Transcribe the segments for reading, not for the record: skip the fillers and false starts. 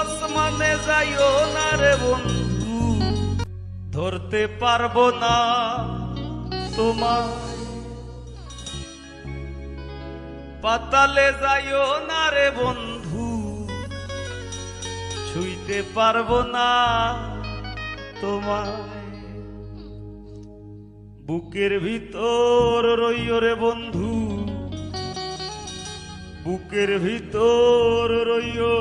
আসমানে যাইও না রে বন্ধু, ধরতে পারবো না তোমায়। পাতালে যাইও না রে বন্ধু, ছুঁইতে পারবো না তোমায়। বুকের ভিতর রইও রে বন্ধু, বুকের ভিতর রইও।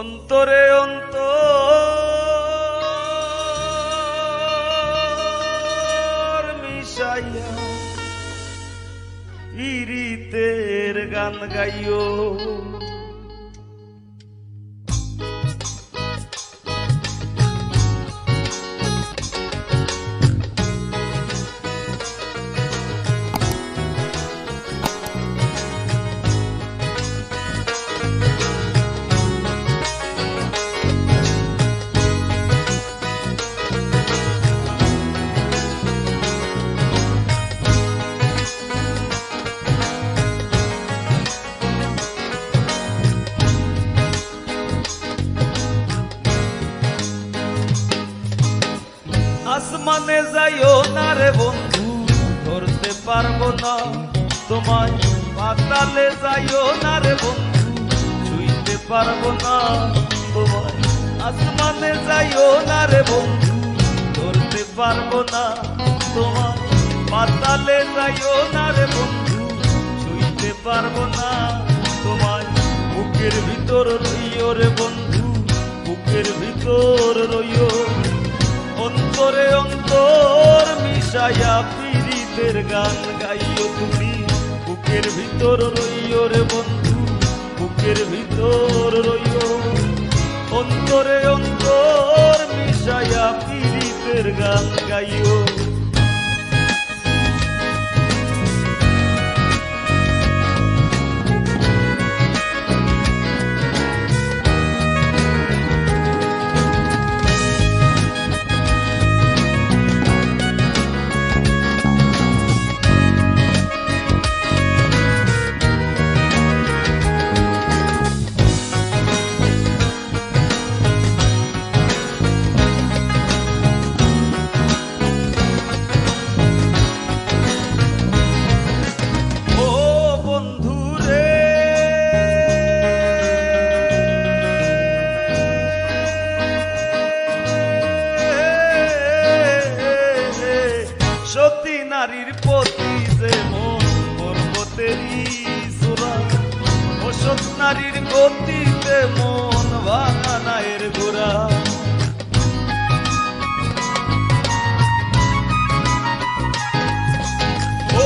অন্তরে অন্তর মিশাইয়া ইরিতের গান গাইও। আসমানে যাইও না রে বন্ধু, ধরতে পারবো না তোমায়। পাতালে যাইও না রে বন্ধু, ছুঁইতে পারবো না তোমায়। আসমানে যাইও না রে বন্ধু, ধরতে পারবো না তোমায়। পাতালে যাইও না রে বন্ধু, ছুঁইতে পারবো না তোমায়। বুকের ভিতর রইও রে বন্ধু, বুকের ভিতর রইও। অন্তরে অন্তর মিশাইয়া পীড়িতের গান গাইও তুমি। বুকের ভিতর রইও রে বন্ধু, বুকের ভিতর রইও। অন্তরে অন্তর মিশাইয়া পীড়িতের গান গাইও। নারীর প্রতি যে মন পর্বতেরই চূড়া, অসৎ নারীর গতিতে মন ভাঙা নায়ের গোড়া।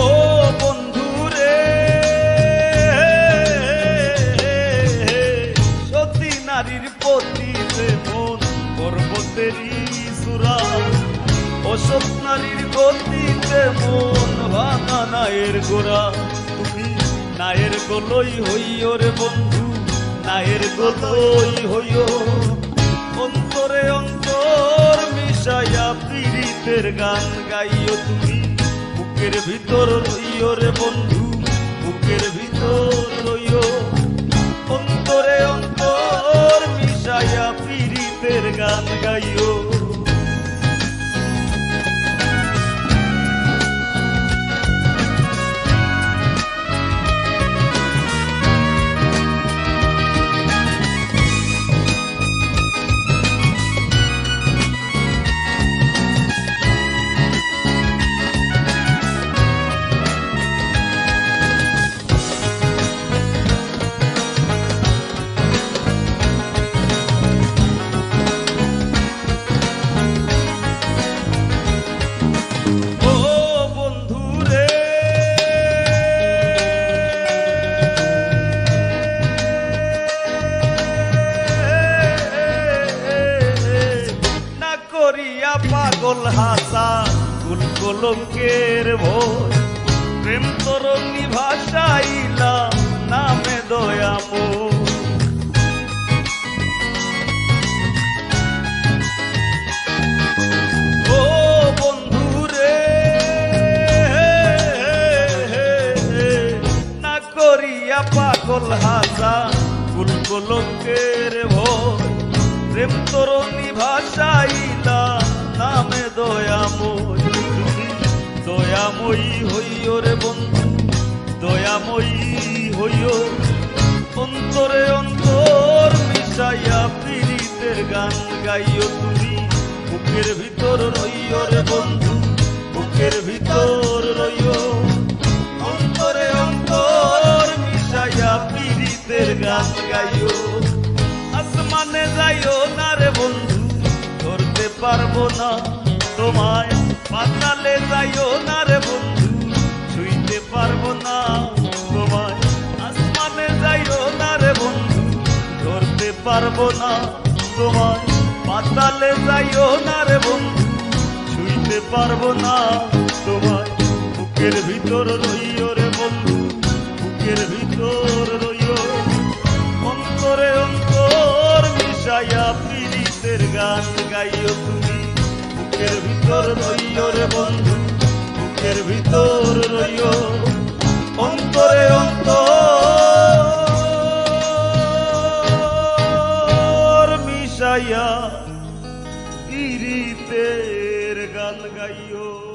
ও বন্ধু রে, সতী নারীর প্রতি যে মন পর্বতেরই চূড়া, অসৎ নারীর গতিতে মন ভাঙা নায়ের গোড়া। তুমি নায়ের গোলই হইও রে বন্ধু, নায়ের গোলই হইও। অন্তরে অন্তর মিশাইয়া পীড়িতের গান গাইও তুমি। বুকের ভিতর রইও রে বন্ধু, বুকের ভিতর রইও। অন্তরে অন্তর মিশাইয়া পীড়িতের গান গাইও। পাগল হাসা গুল কলঙ্কের ভোর, প্রেম তরঙ্গি ভাসাইলা নামে দয়া মোর। ও বন্ধু রে, পাগল হাসা ফুলকলঙ্কের ভোর প্রেম তরণী ভাসাইলা নামে দয়াময় তুমি দয়াময়ী হইও রে বন্ধু দয়াময়ী হইও অন্তরে অন্তর মিশাইয়া প্রীতের গান গাইও তুমি বুকের ভিতর রইও রে বন্ধু বুকের ভিতর রইও অন্তরে অন্তর মিশাইয়া প্রীতের গান গাইও আসমানে যাইও না রে বন্ধু ধরতে পারবো না তোমায় পাতালে যাইও না রে বন্ধু ছুঁইতে পারবো না তোমায় আসমানে যাইও না রে বন্ধু ধরতে পারবো না তোমায় পাতালে যাইও না রে বন্ধু ছুঁইতে পারবো না তোমায় বুকের ভিতর রইও রে বন্ধু বুকের ভিতর রইও অন্তরে অন্তর মিশাইয়া প্রীতের গান গাইও তুমি বুকের ভিতর রইও রে বন্ধু বুকের ভিতর রইও অন্তরে অন্তর মিশাইয়া প্রীতের গান গাইও।